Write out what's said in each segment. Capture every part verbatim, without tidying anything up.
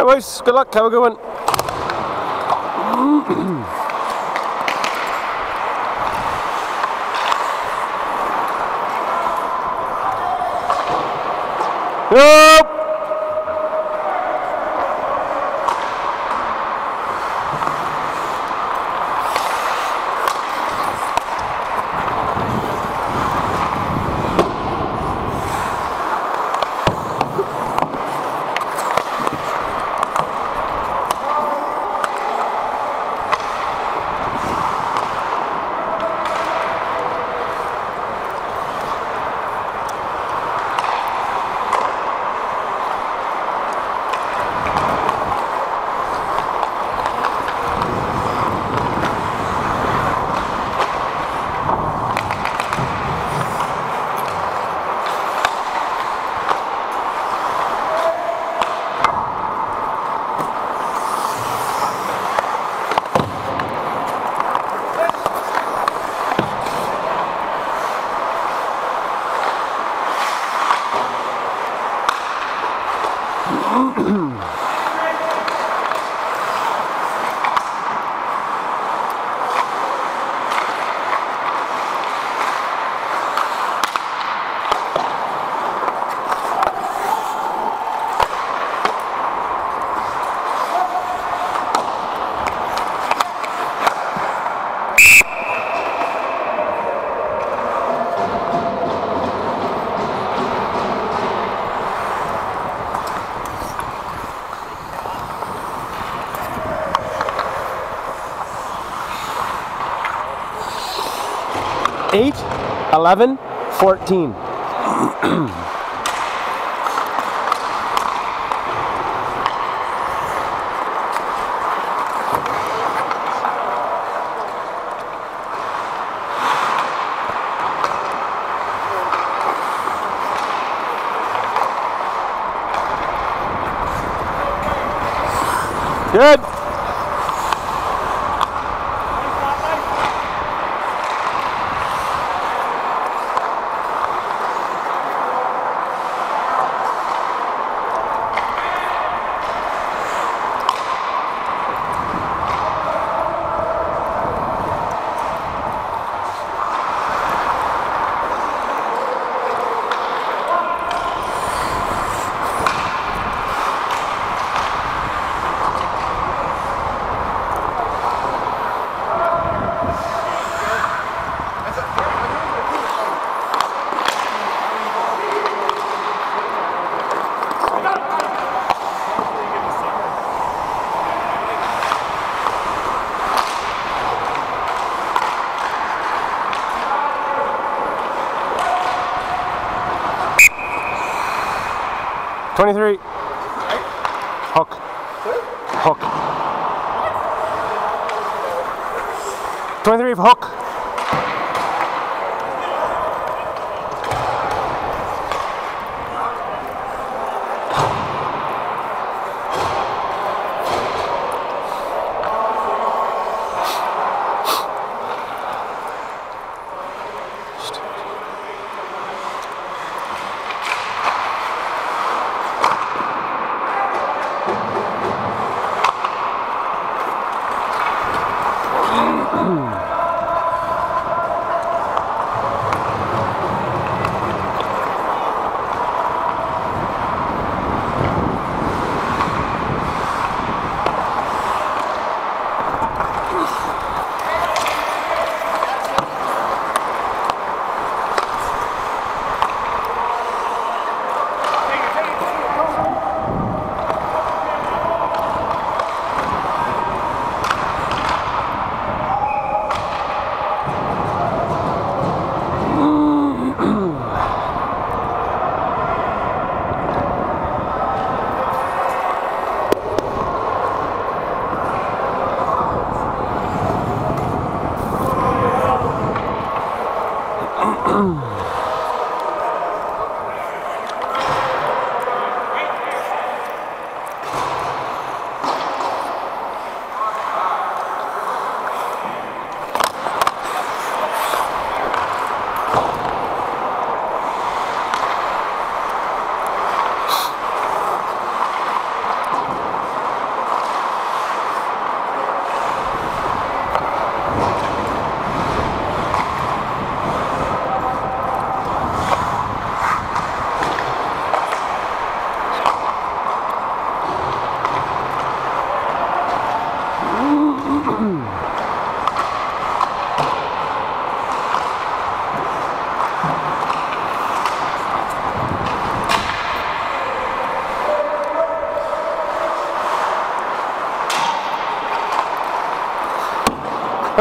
Hi Wouse, good luck, have a good one. Yep. eight, eleven, fourteen. Good. twenty-three. Hook. Hook. twenty-three hook.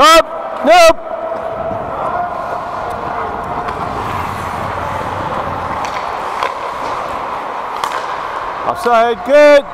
Up, nope. Offside, good.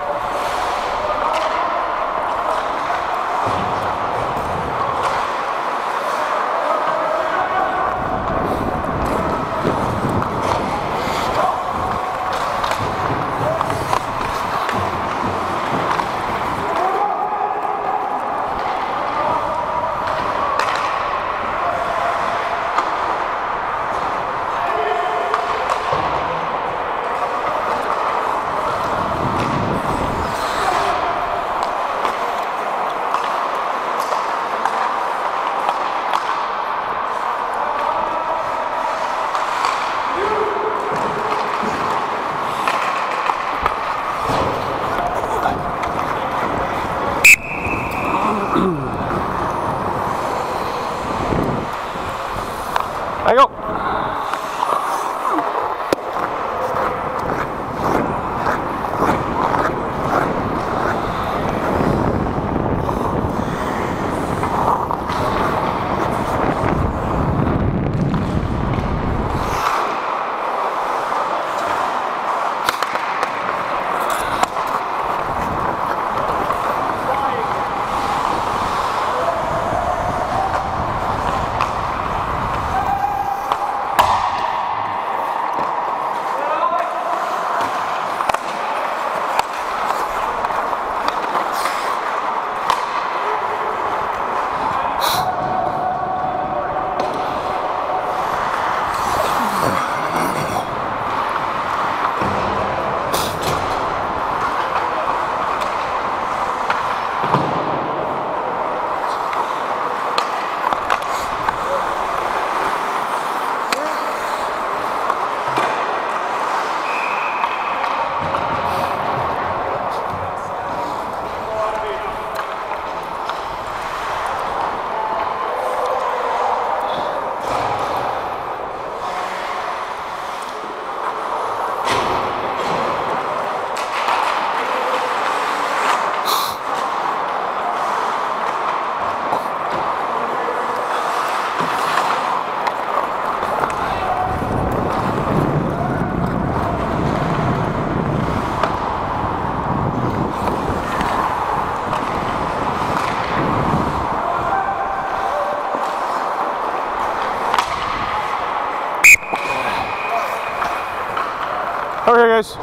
Okay, guys.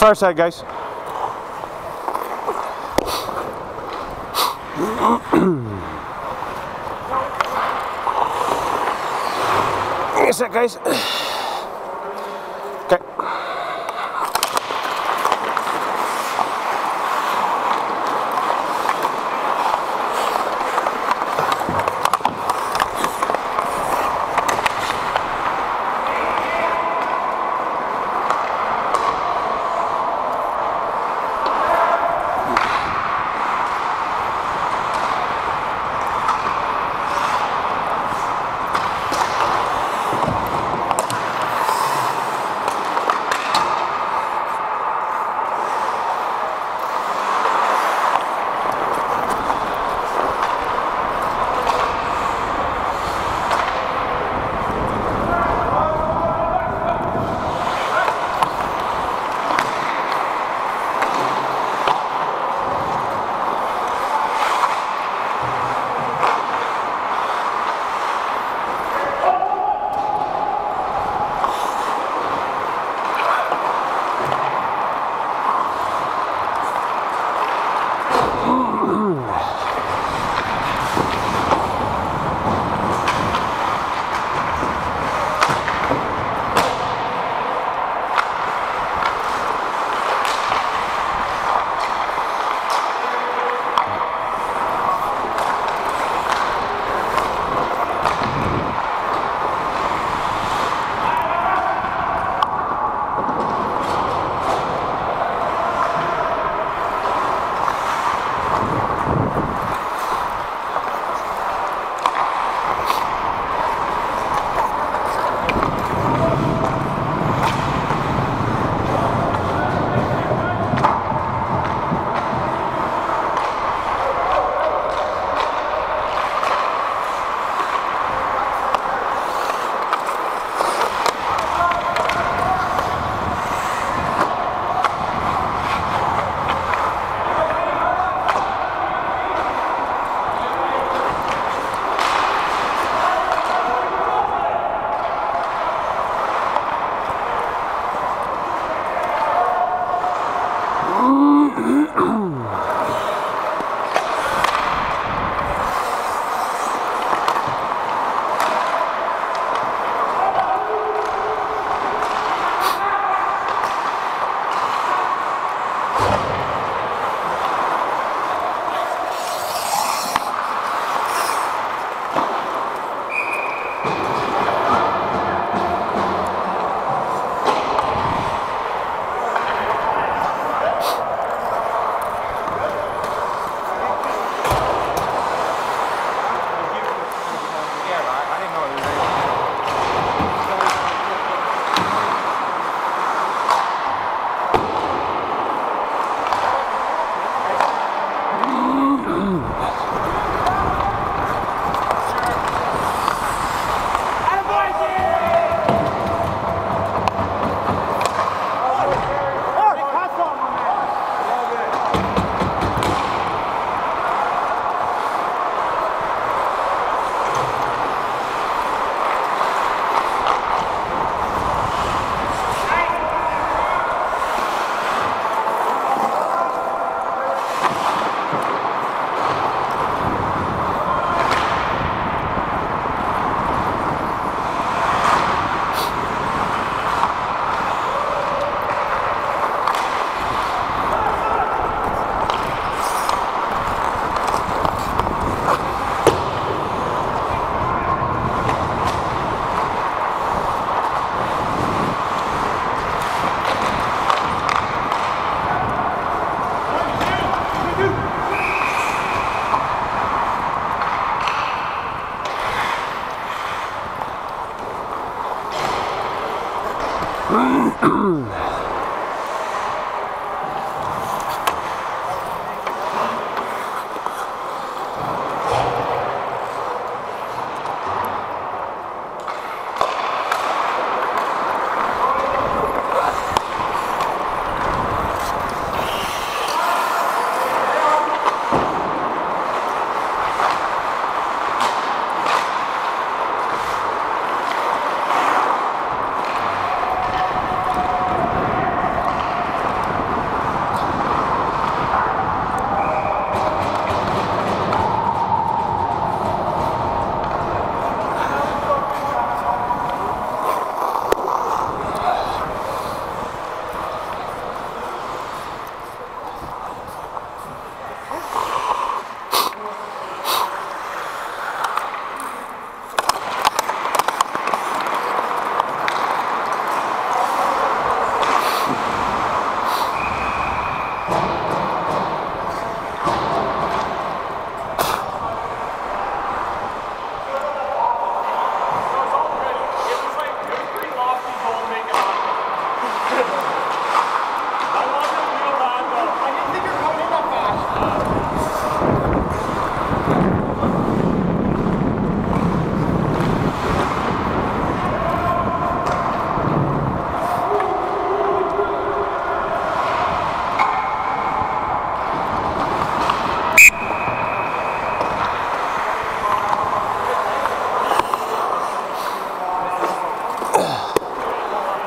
Far side, guys. Yes, guys.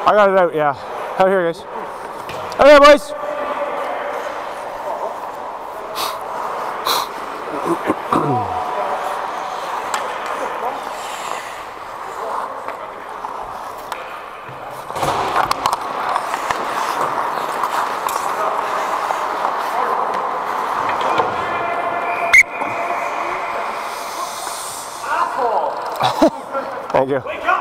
I got it out, yeah. Out here, guys. Out here, boys. Thank you. Wake up.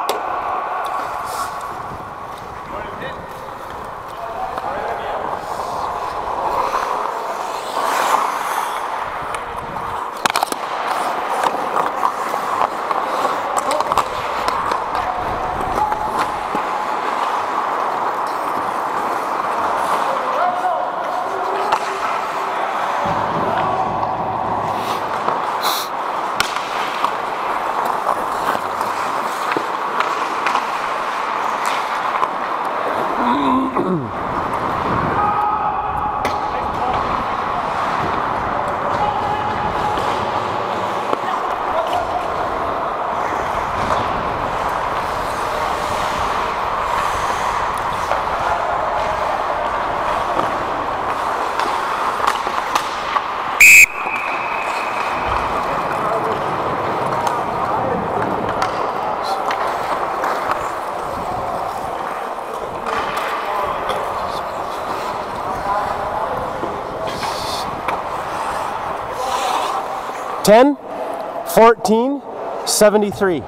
ten, fourteen, seventy-three.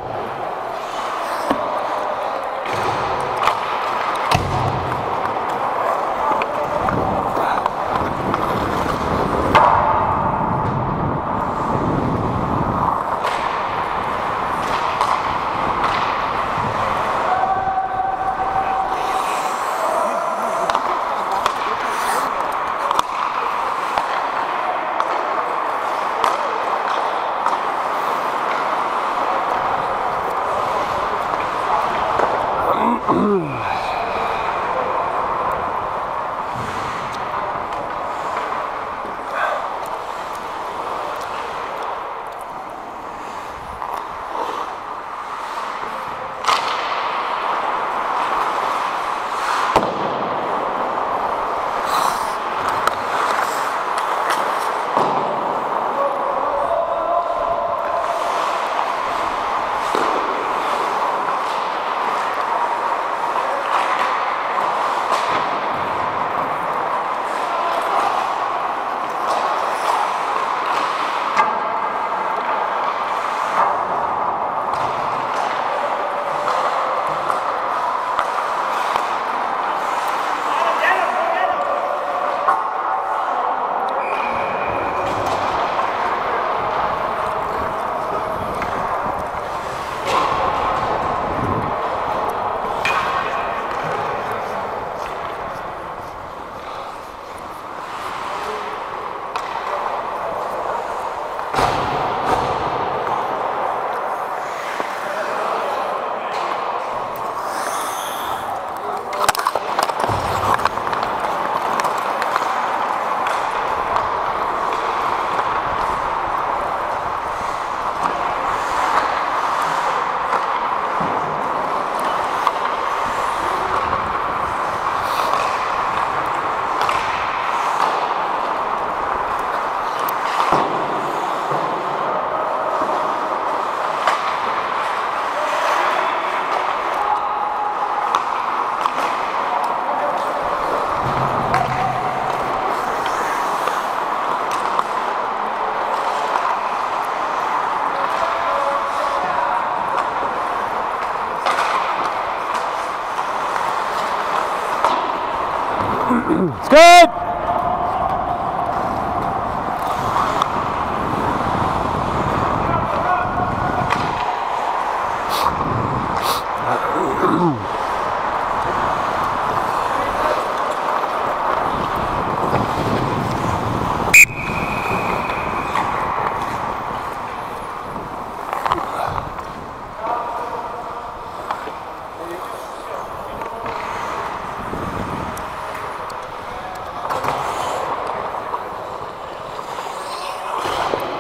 It's good.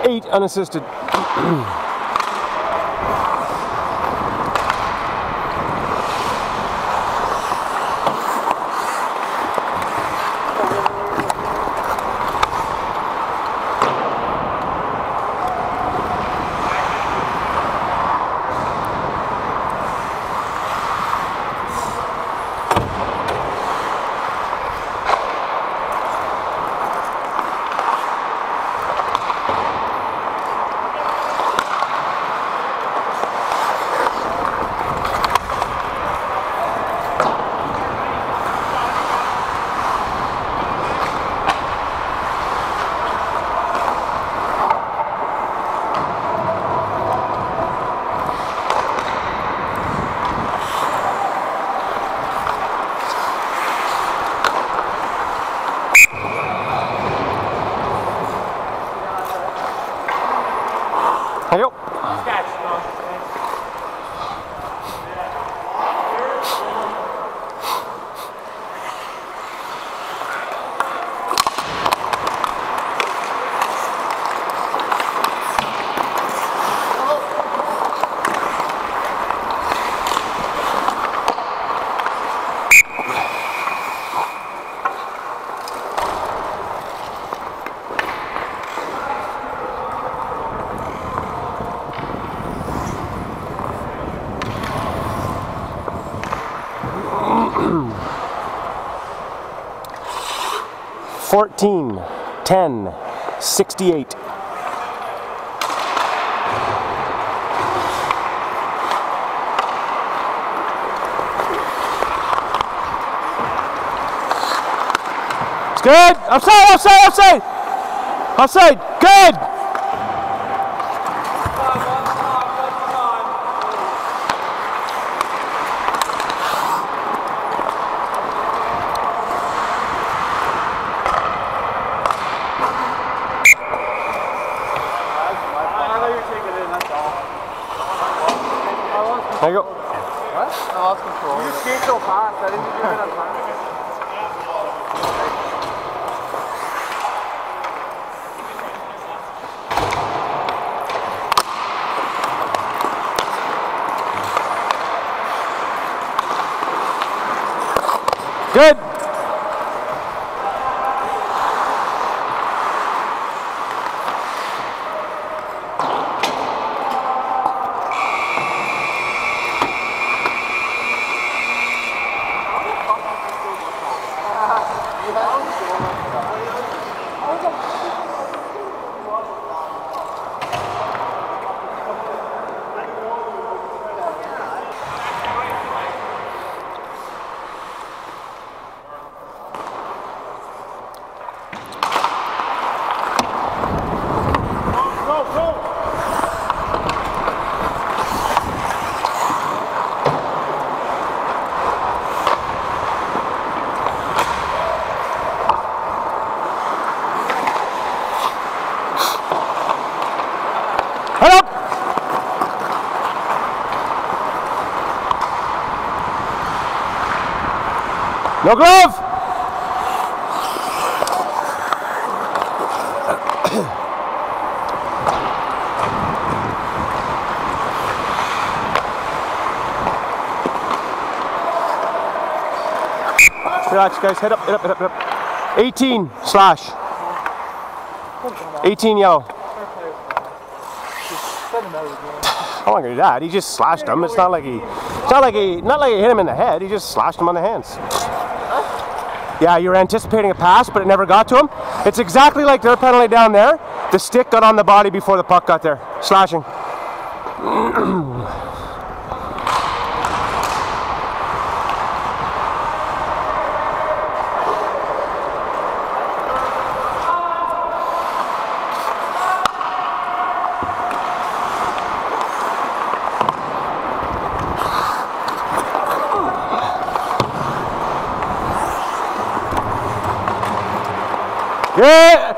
Eight unassisted. fourteen, ten, sixty-eight. It's good. Offside, offside, offside. Offside. Good. There you go. What? I lost control. You just came so fast. I didn't give it a pass. Good. No glove! Relax guys, head up, head up, head up, head up. eighteen slash. eighteen yellow. I'm not gonna do that. He just slashed him. It's not like he it's not like he not like he hit him in the head, he just slashed him on the hands. Yeah, you were anticipating a pass, but it never got to him. It's exactly like their penalty down there. The stick got on the body before the puck got there. Slashing. Yeah.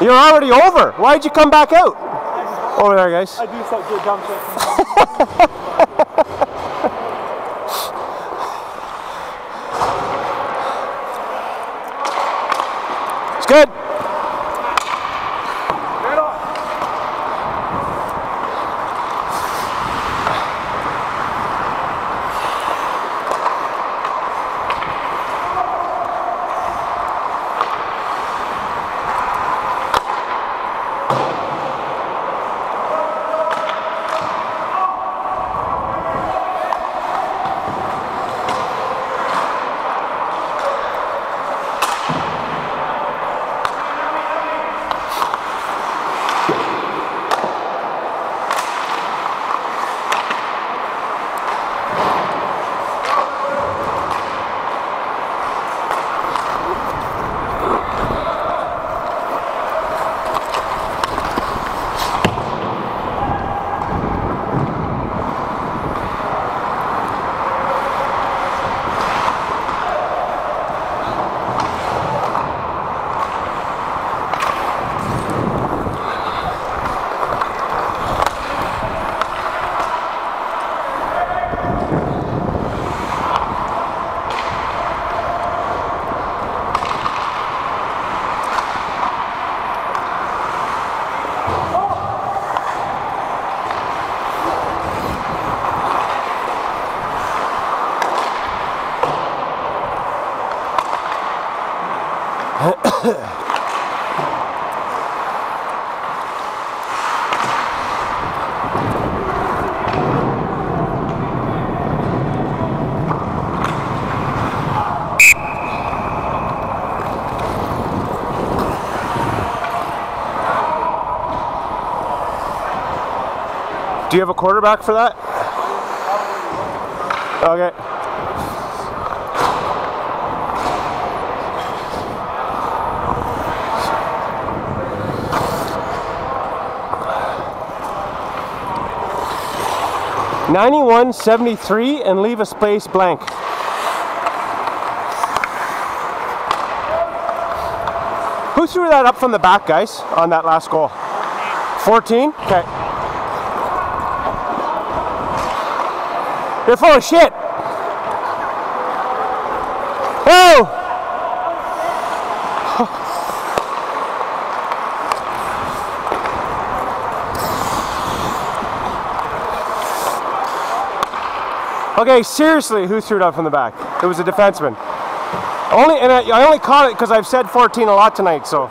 You're already over. Why'd you come back out? Over there, guys. I do such good dumb shit. It's good. Do you have a quarterback for that? Okay. ninety-one seventy-three and leave a space blank. Who threw that up from the back, guys, on that last goal? fourteen? Okay. They're full of shit. Whoa! Oh. Okay, seriously, who threw it up from the back? It was a defenseman. Only, and I, I only caught it because I've said fourteen a lot tonight, so.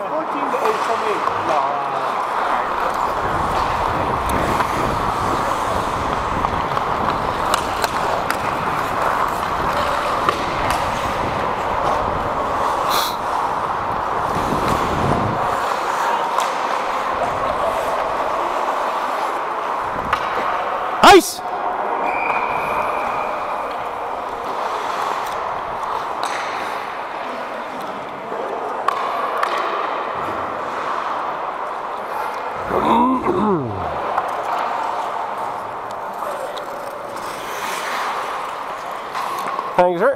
Ice! Thanks, sir.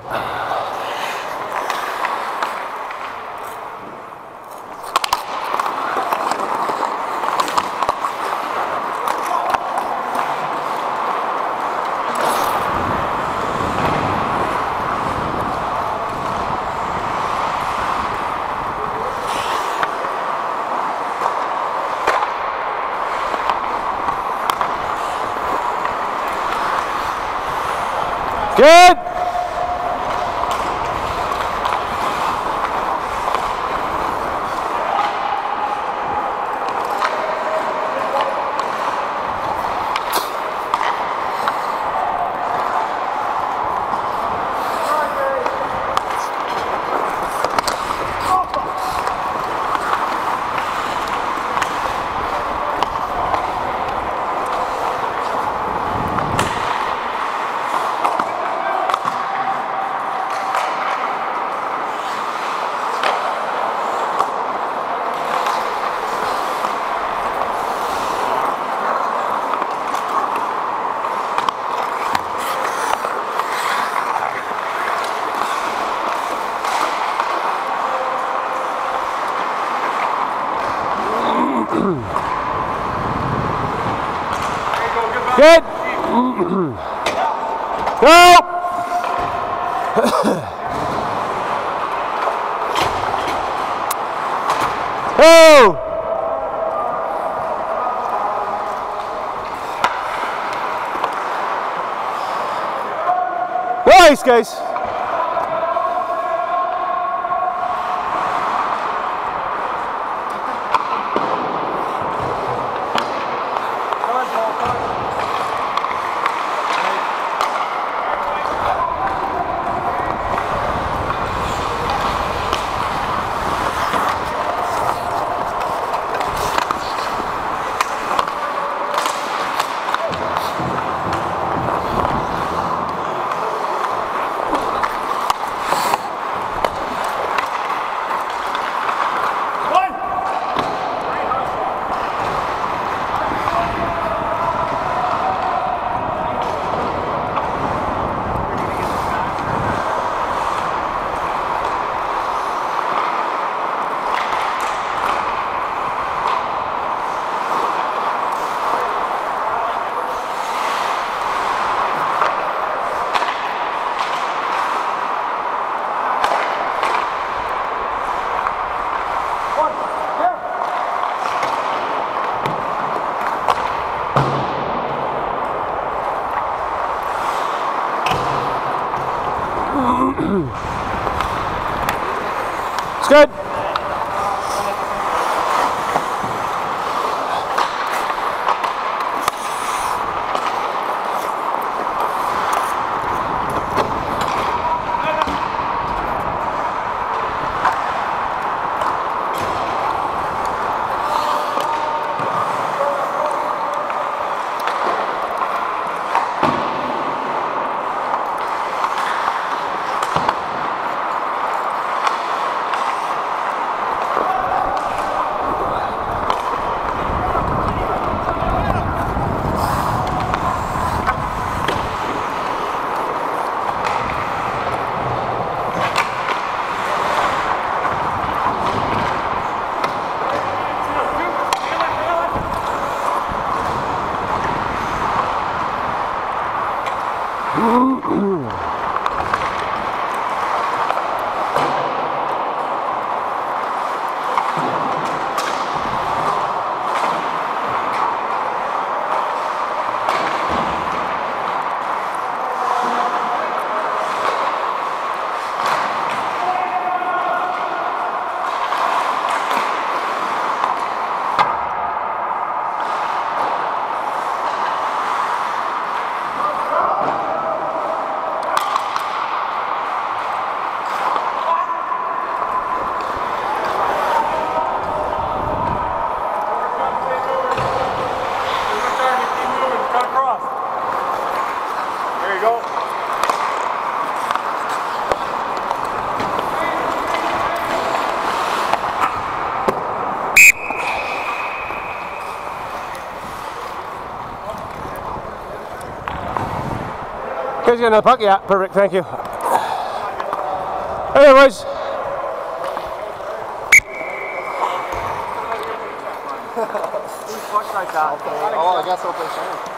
Good. Good. Go. Oh. Nice, guys. It's good. He's getting the puck, yeah, perfect, thank you. Anyways. Oh, I guess I'll play center.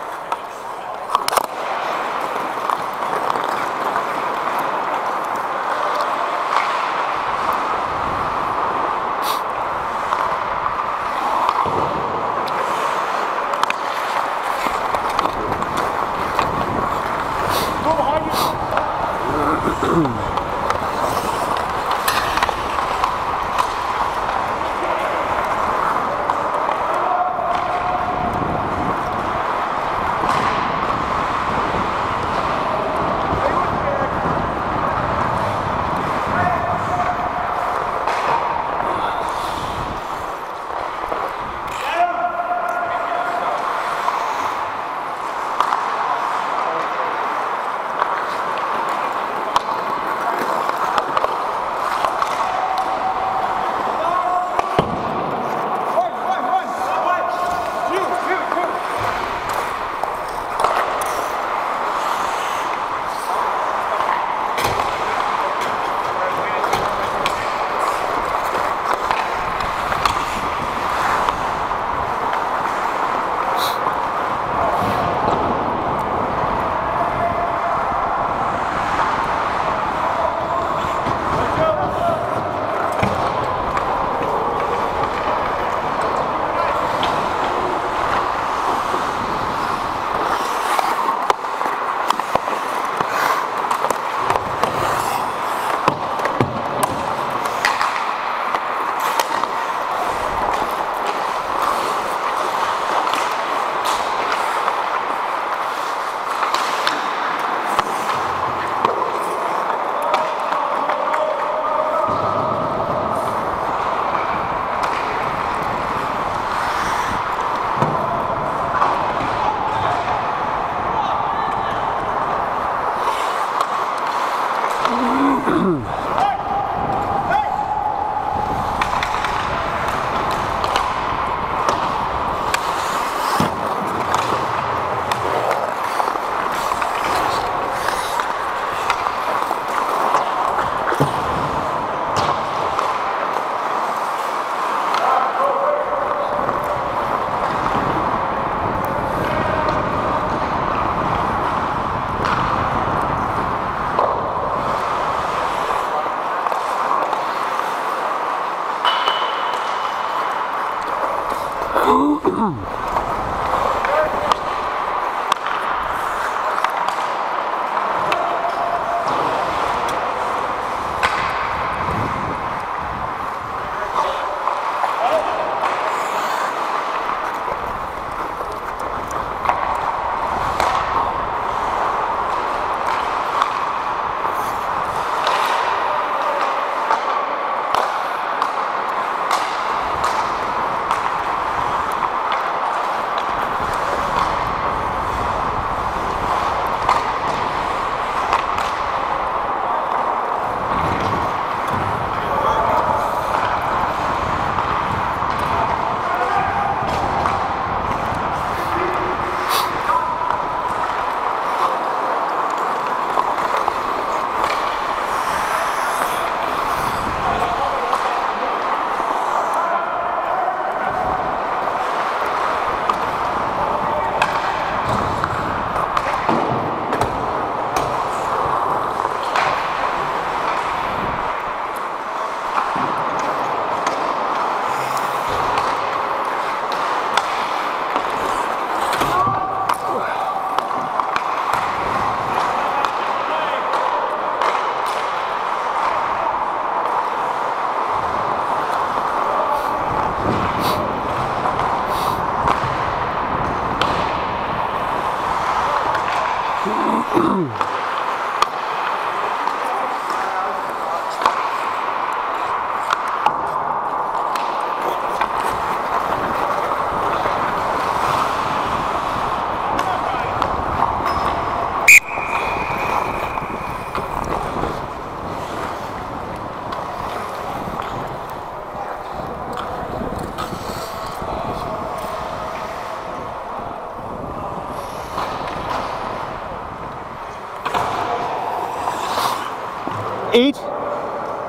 eight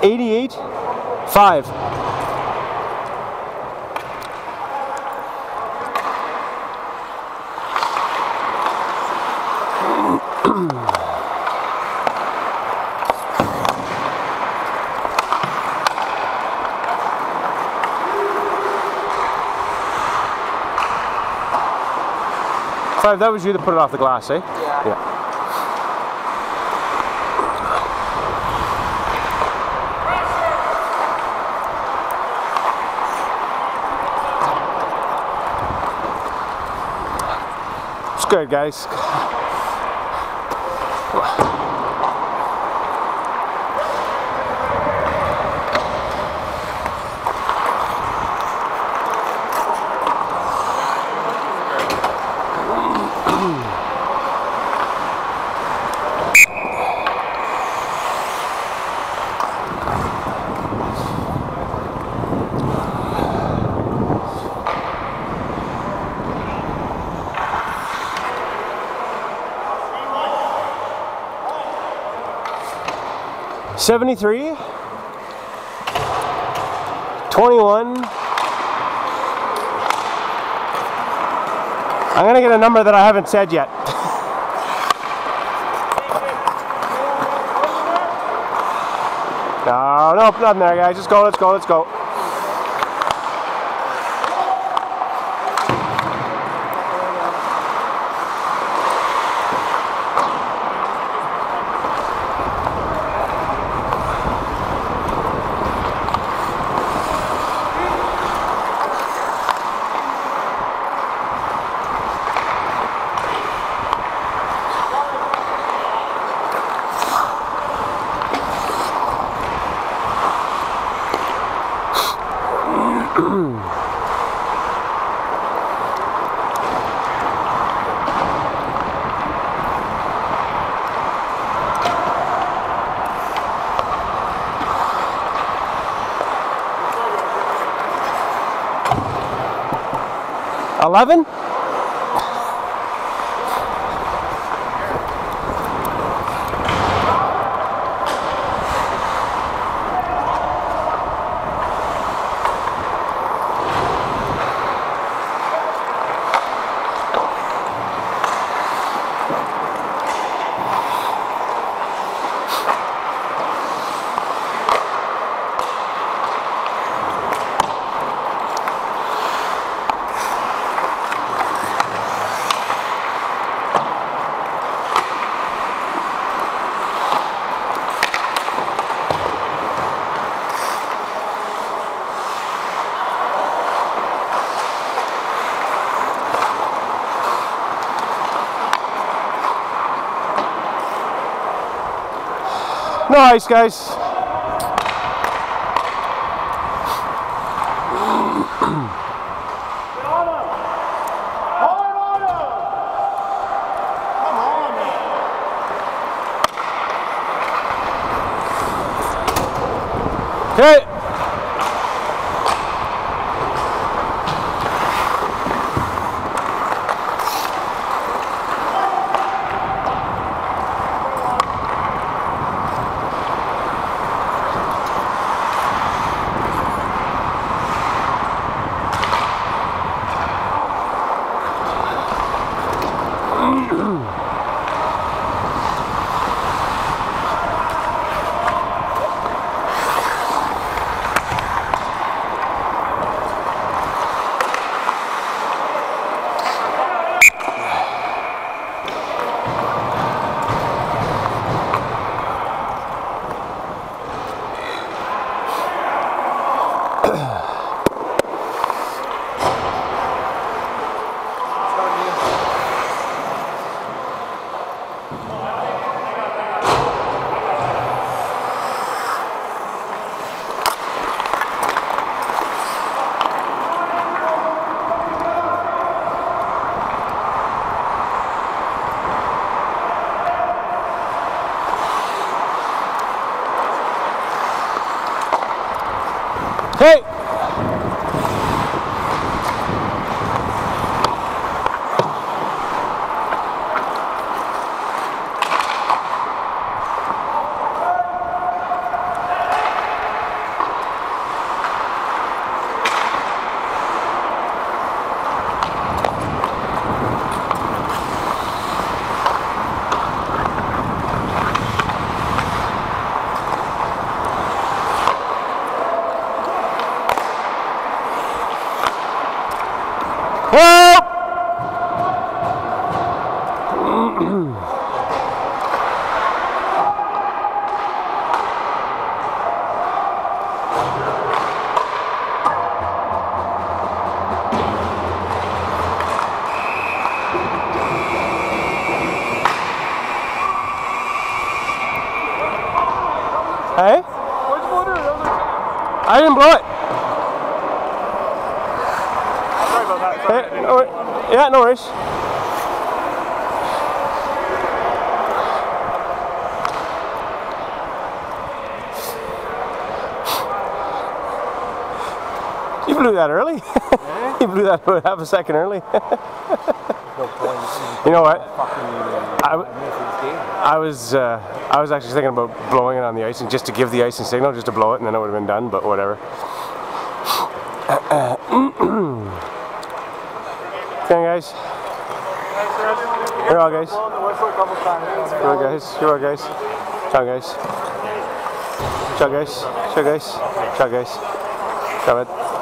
eighty-eight five. Five, that was you that put it off the glass, eh? Yeah. Yeah. Good guys. seventy-three, twenty-one. I'm going to get a number that I haven't said yet. No, nope, nothing there, guys. Just go, let's go, let's go. eleven? Nice, guys. Okay. Hey! Hey? Where'd you blow it? I didn't blow it. Sorry about that. Sorry. Hey, no worries. Yeah, no worries. You blew that early. Yeah. You blew that about half a second early. No point. You know what? I, I was uh, I was actually thinking about blowing it on the icing just to give the icing signal, just to blow it, and then it would have been done. But whatever. Uh, uh, okay, guys. Here we go, guys. Here we go, guys. Here we go, guys. Ciao, guys. Ciao, guys. Ciao, guys. Ciao, guys. Ciao, guys. Ciao, guys.